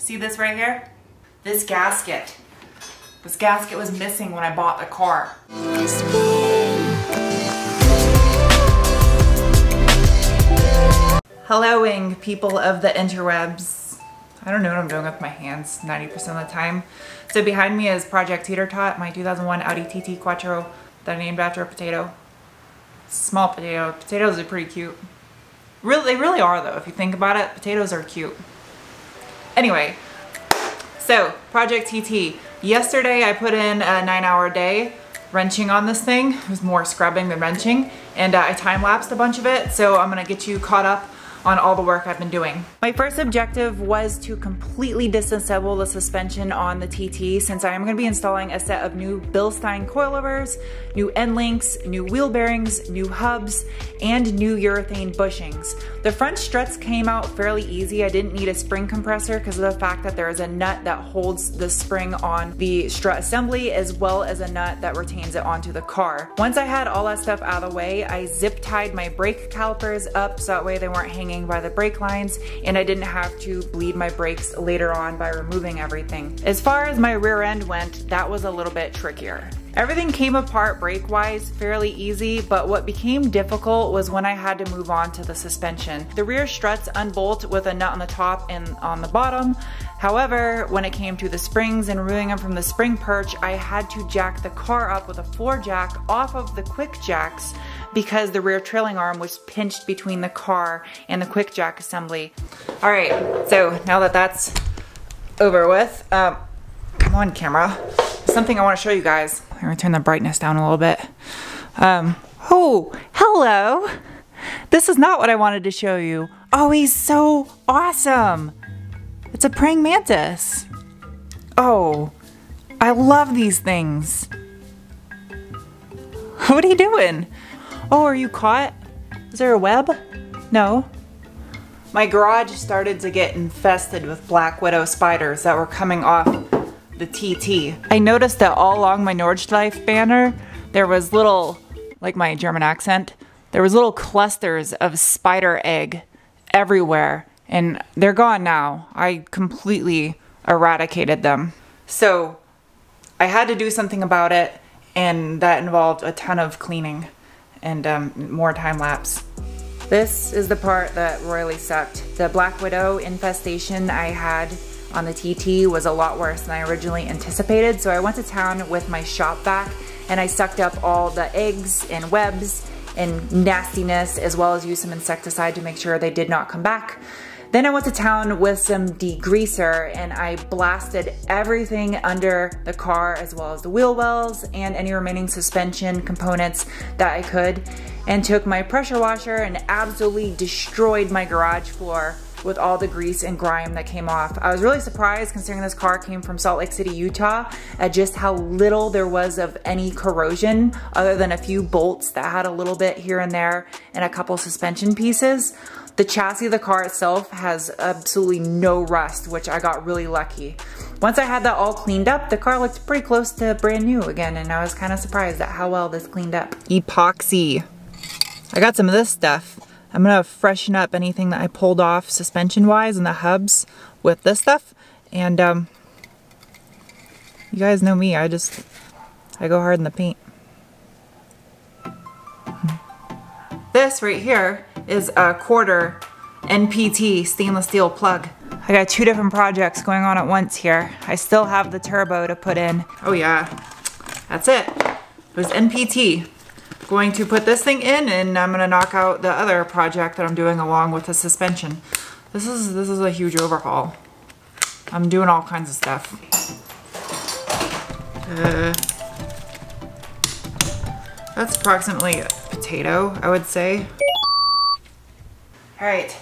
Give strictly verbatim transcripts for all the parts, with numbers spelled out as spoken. See this right here? This gasket. This gasket was missing when I bought the car. Helloing, people of the interwebs. I don't know what I'm doing with my hands ninety percent of the time. So behind me is Project Teeter Tot, my two thousand one Audi T T Quattro that I named after a potato. Small potato. Potatoes are pretty cute. Really, they really are though. If you think about it, potatoes are cute. Anyway, so Project T T. Yesterday I put in a nine hour day wrenching on this thing. It was more scrubbing than wrenching, and uh, I time-lapsed a bunch of it, so I'm gonna get you caught up on all the work I've been doing. My first objective was to completely disassemble the suspension on the T T, since I am gonna be installing a set of new Bilstein coilovers, new end links, new wheel bearings, new hubs, and new urethane bushings. The front struts came out fairly easy. I didn't need a spring compressor because of the fact that there is a nut that holds the spring on the strut assembly, as well as a nut that retains it onto the car. Once I had all that stuff out of the way, I zip tied my brake calipers up so that way they weren't hanging by the brake lines, and I didn't have to bleed my brakes later on by removing everything. As far as my rear end went, that was a little bit trickier. Everything came apart brake-wise fairly easy, but what became difficult was when I had to move on to the suspension. The rear struts unbolt with a nut on the top and on the bottom. However, when it came to the springs and removing them from the spring perch, I had to jack the car up with a floor jack off of the quick jacks because the rear trailing arm was pinched between the car and the quick jack assembly. All right, so now that that's over with, uh, come on camera. Something I want to show you guys. I'm gonna turn the brightness down a little bit. Um, oh, hello. This is not what I wanted to show you. Oh, he's so awesome. It's a praying mantis. Oh, I love these things. What are you doing? Oh, are you caught? Is there a web? No. My garage started to get infested with black widow spiders that were coming off the T T. I noticed that all along my Nordschleife banner, there was little, like my German accent, there was little clusters of spider egg everywhere, and they're gone now. I completely eradicated them. So I had to do something about it, and that involved a ton of cleaning and um, more time lapse. This is the part that royally sucked. The black widow infestation I had on the T T was a lot worse than I originally anticipated, so I went to town with my shop vac and I sucked up all the eggs and webs and nastiness, as well as used some insecticide to make sure they did not come back. Then I went to town with some degreaser and I blasted everything under the car, as well as the wheel wells and any remaining suspension components that I could, and took my pressure washer and absolutely destroyed my garage floor with all the grease and grime that came off. I was really surprised, considering this car came from Salt Lake City, Utah, at just how little there was of any corrosion, other than a few bolts that had a little bit here and there and a couple suspension pieces. The chassis of the car itself has absolutely no rust, which I got really lucky. Once I had that all cleaned up, the car looked pretty close to brand new again, and I was kind of surprised at how well this cleaned up. Epoxy. I got some of this stuff. I'm gonna freshen up anything that I pulled off suspension-wise in the hubs with this stuff. And um, you guys know me, I just, I go hard in the paint. This right here is a quarter N P T stainless steel plug. I got two different projects going on at once here. I still have the turbo to put in. Oh yeah, that's it. It was N P T. Going to put this thing in, and I'm gonna knock out the other project that I'm doing along with the suspension. This is this is a huge overhaul. I'm doing all kinds of stuff. Uh, that's approximately a potato, I would say. All right,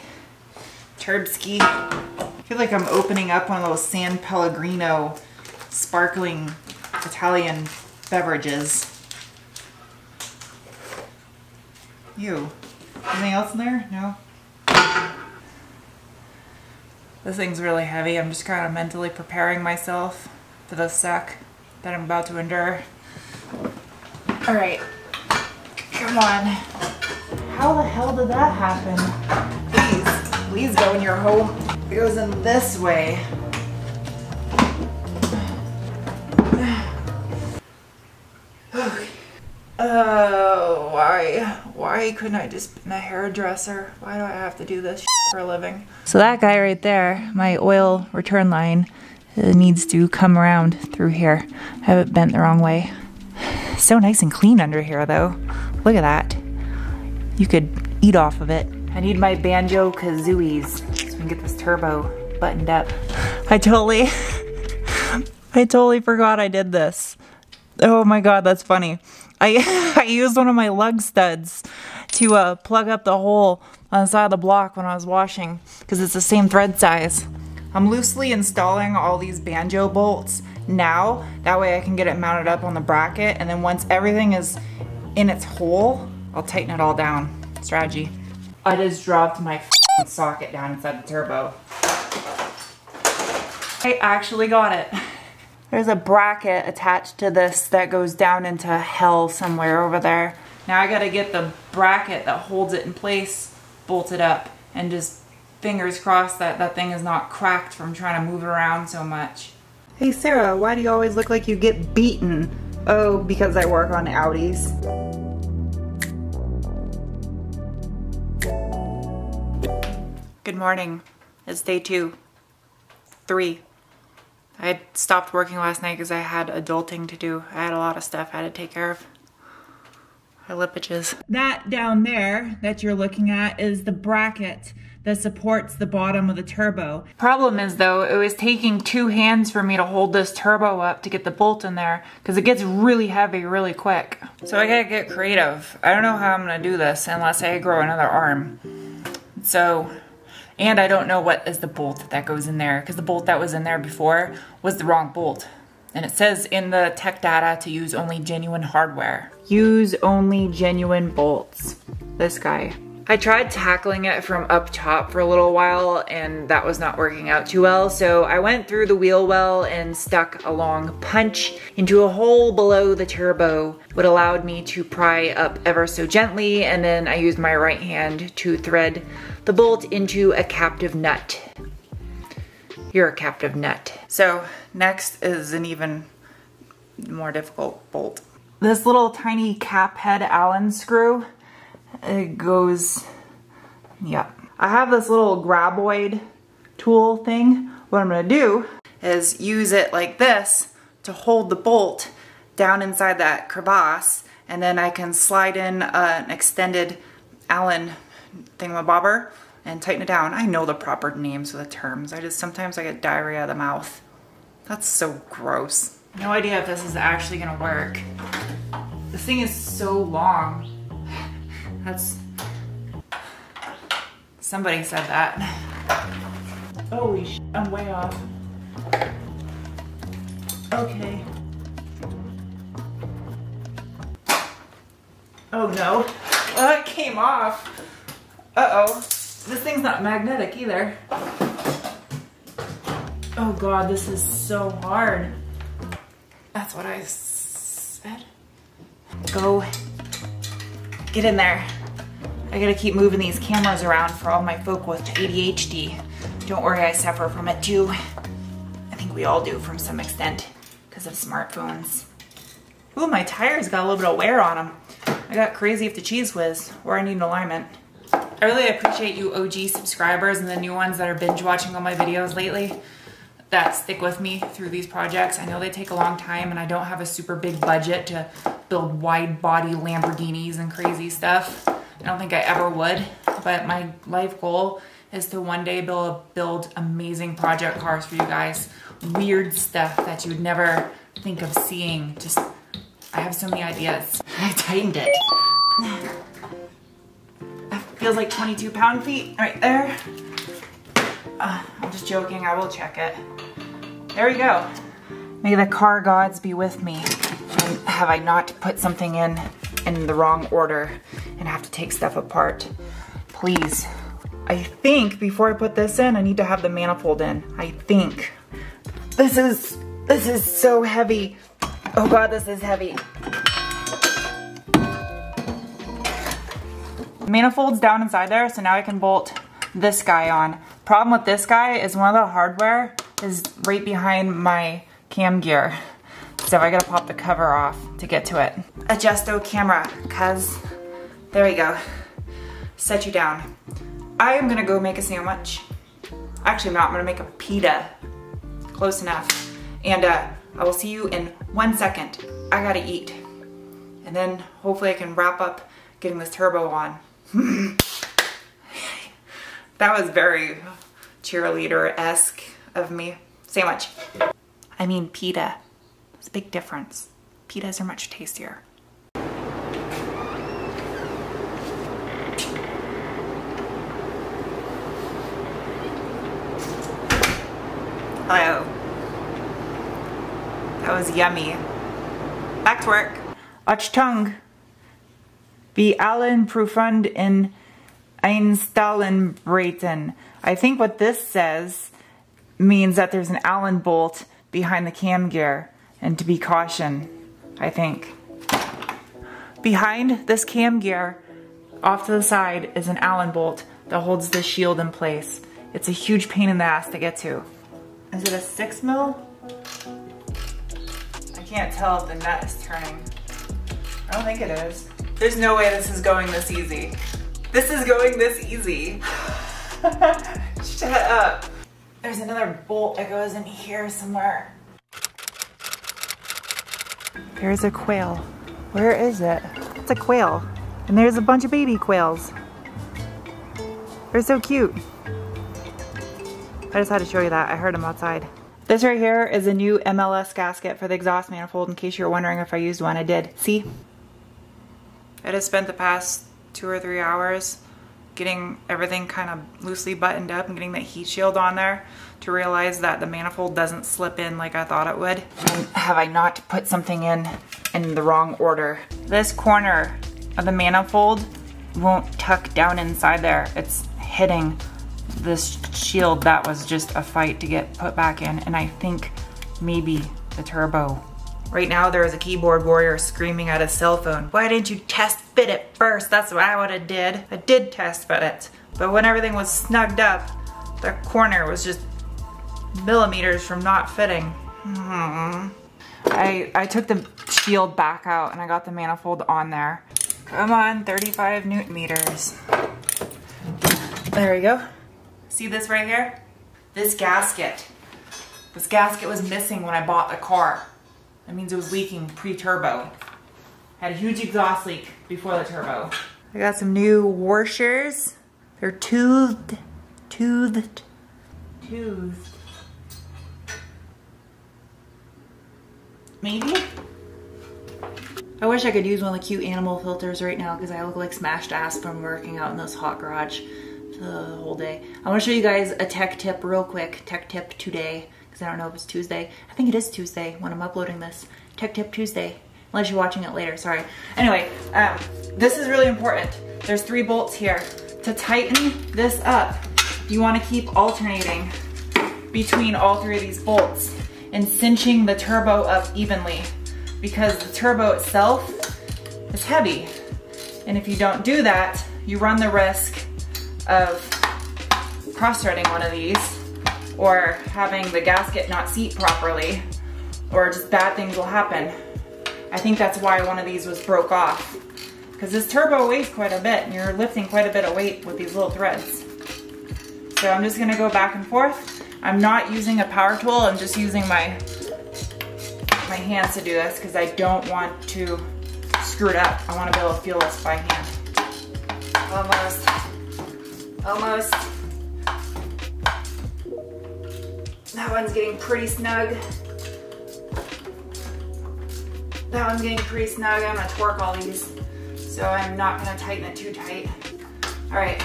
Turbski. I feel like I'm opening up one of those San Pellegrino sparkling Italian beverages. Ew. Anything else in there? No. This thing's really heavy. I'm just kind of mentally preparing myself for the suck that I'm about to endure. Alright. Come on. How the hell did that happen? Please, please go in your home. It goes in this way. Uh, why? Why couldn't I just be a hairdresser? Why do I have to do this for a living? So that guy right there, my oil return line, uh, needs to come around through here. I have it bent the wrong way. So nice and clean under here though. Look at that. You could eat off of it. I need my Banjo-Kazooies so we can get this turbo buttoned up. I totally, I totally forgot I did this. Oh my god, that's funny. I, I used one of my lug studs to uh, plug up the hole on the side of the block when I was washing because it's the same thread size. I'm loosely installing all these Banjo bolts now, that way I can get it mounted up on the bracket, and then once everything is in its hole, I'll tighten it all down. Strategy. I just dropped my f***ing socket down inside the turbo. I actually got it. There's a bracket attached to this that goes down into hell somewhere over there. Now I gotta get the bracket that holds it in place bolted up, and just fingers crossed that that thing is not cracked from trying to move it around so much. Hey Sarah, why do you always look like you get beaten? Oh, because I work on Audis. Good morning. It's day two. Three. I stopped working last night because I had adulting to do. I had a lot of stuff I had to take care of. My lippages. That down there that you're looking at is the bracket that supports the bottom of the turbo. Problem is though, it was taking two hands for me to hold this turbo up to get the bolt in there because it gets really heavy really quick. So I gotta get creative. I don't know how I'm gonna do this unless I grow another arm. So. And I don't know what is the bolt that goes in there, because the bolt that was in there before was the wrong bolt. And it says in the tech data to use only genuine hardware. Use only genuine bolts. This guy. I tried tackling it from up top for a little while and that was not working out too well, so I went through the wheel well and stuck a long punch into a hole below the turbo, which allowed me to pry up ever so gently, and then I used my right hand to thread the bolt into a captive nut. You're a captive nut. So next is an even more difficult bolt. This little tiny cap head Allen screw, it goes, yeah. I have this little graboid tool thing. What I'm gonna do is use it like this to hold the bolt down inside that crevasse, and then I can slide in uh, an extended Allen thingamabobber and tighten it down. I know the proper names of the terms. I just, sometimes I get diarrhea of the mouth. That's so gross. No idea if this is actually gonna work. This thing is so long. That's, somebody said that. Holy sh, I'm way off. Okay. Oh no, uh, it came off. Uh-oh, this thing's not magnetic either. Oh God, this is so hard. That's what I said. Go, get in there. I gotta keep moving these cameras around for all my folk with A D H D. Don't worry, I suffer from it too. I think we all do from some extent because of smartphones. Ooh, my tires got a little bit of wear on them. I got crazy if the cheese whiz, or I need an alignment. I really appreciate you O G subscribers and the new ones that are binge watching all my videos lately that stick with me through these projects. I know they take a long time and I don't have a super big budget to build wide body Lamborghinis and crazy stuff. I don't think I ever would, but my life goal is to one day build, build amazing project cars for you guys. Weird stuff that you would never think of seeing. Just, I have so many ideas. I tightened it. That feels like twenty-two pound feet right there. Uh, I'm just joking, I will check it. There we go. May the car gods be with me. And have I not put something in in the wrong order and have to take stuff apart? Please. I think before I put this in, I need to have the manifold in. I think. This is, this is so heavy. Oh God, this is heavy. The manifold's down inside there, so now I can bolt this guy on. Problem with this guy is one of the hardware is right behind my cam gear. So I gotta pop the cover off to get to it. Adjusto camera, cuz there we go. Set you down. I am gonna go make a sandwich. Actually, I'm not, I'm gonna make a pita. Close enough. And uh, I will see you in one second. I gotta eat. And then hopefully I can wrap up getting this turbo on. That was very cheerleader-esque of me. Sandwich. I mean pita. It's a big difference. Pitas are much tastier. Hello. That was yummy. Back to work. Achtung. Wie allen Prüfern in Einstallenbreiten. I think what this says means that there's an Allen bolt behind the cam gear, and to be cautioned, I think. Behind this cam gear, off to the side, is an Allen bolt that holds the shield in place. It's a huge pain in the ass to get to. Is it a six mil? I can't tell if the nut is turning. I don't think it is. There's no way this is going this easy. This is going this easy. Shut up. There's another bolt that goes in here somewhere. There's a quail. Where is it? It's a quail. And there's a bunch of baby quails. They're so cute. I just had to show you that. I heard them outside. This right here is a new M L S gasket for the exhaust manifold, in case you're wondering if I used one. I did. See? I just spent the past two or three hours getting everything kind of loosely buttoned up and getting that heat shield on there to realize that the manifold doesn't slip in like I thought it would. And have I not put something in in the wrong order? This corner of the manifold won't tuck down inside there. It's hitting this shield that was just a fight to get put back in, and I think maybe the turbo. Right now there is a keyboard warrior screaming at his cell phone. Why didn't you test fit it first? That's what I would've did. I did test fit it. But when everything was snugged up, the corner was just millimeters from not fitting. Hmm. I, I took the shield back out and I got the manifold on there. Come on, thirty-five newton meters. There we go. See this right here? This gasket. This gasket was missing when I bought the car. That means it was leaking pre-turbo. Had a huge exhaust leak before the turbo. I got some new washers. They're toothed, toothed, toothed. Maybe? I wish I could use one of the cute animal filters right now because I look like smashed ass from working out in this hot garage the whole day. I want to show you guys a tech tip real quick. Tech tip today. I don't know if it's Tuesday. I think it is Tuesday when I'm uploading this. Tech Tip Tuesday. Unless you're watching it later, sorry. Anyway, um, this is really important. There's three bolts here. To tighten this up, you want to keep alternating between all three of these bolts and cinching the turbo up evenly, because the turbo itself is heavy. And if you don't do that, you run the risk of cross-threading one of these, or having the gasket not seat properly, or just bad things will happen. I think that's why one of these was broke off, because this turbo weighs quite a bit and you're lifting quite a bit of weight with these little threads. So I'm just gonna go back and forth. I'm not using a power tool, I'm just using my, my hands to do this because I don't want to screw it up. I wanna be able to feel this by hand. Almost, almost. That one's getting pretty snug. That one's getting pretty snug. I'm gonna torque all these, so I'm not gonna tighten it too tight. All right.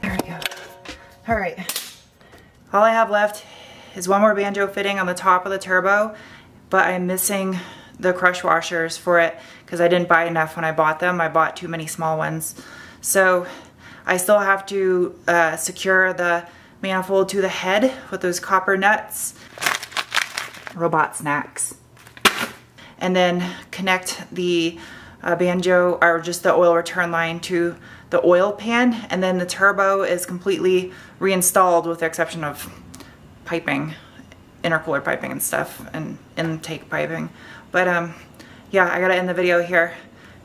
There we go. All right. All I have left is one more banjo fitting on the top of the turbo, but I'm missing the crush washers for it because I didn't buy enough when I bought them. I bought too many small ones. So I still have to uh, secure the manifold to the head with those copper nuts, robot snacks, and then connect the uh, banjo, or just the oil return line, to the oil pan, and then the turbo is completely reinstalled with the exception of piping intercooler piping and stuff and intake piping. But um, yeah, I gotta end the video here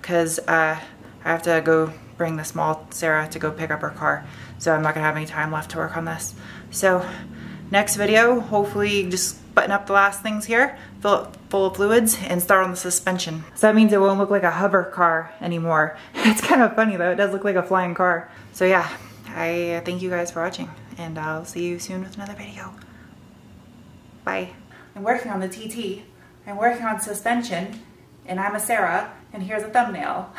because uh, I have to go bring the small Sarah to go pick up her car. So I'm not gonna have any time left to work on this. So next video, hopefully just button up the last things here, fill it full of fluids, and start on the suspension. So that means it won't look like a hover car anymore. It's kind of funny though, it does look like a flying car. So yeah, I thank you guys for watching, and I'll see you soon with another video. Bye. I'm working on the T T, I'm working on suspension, and I'm a Sarah, and here's a thumbnail.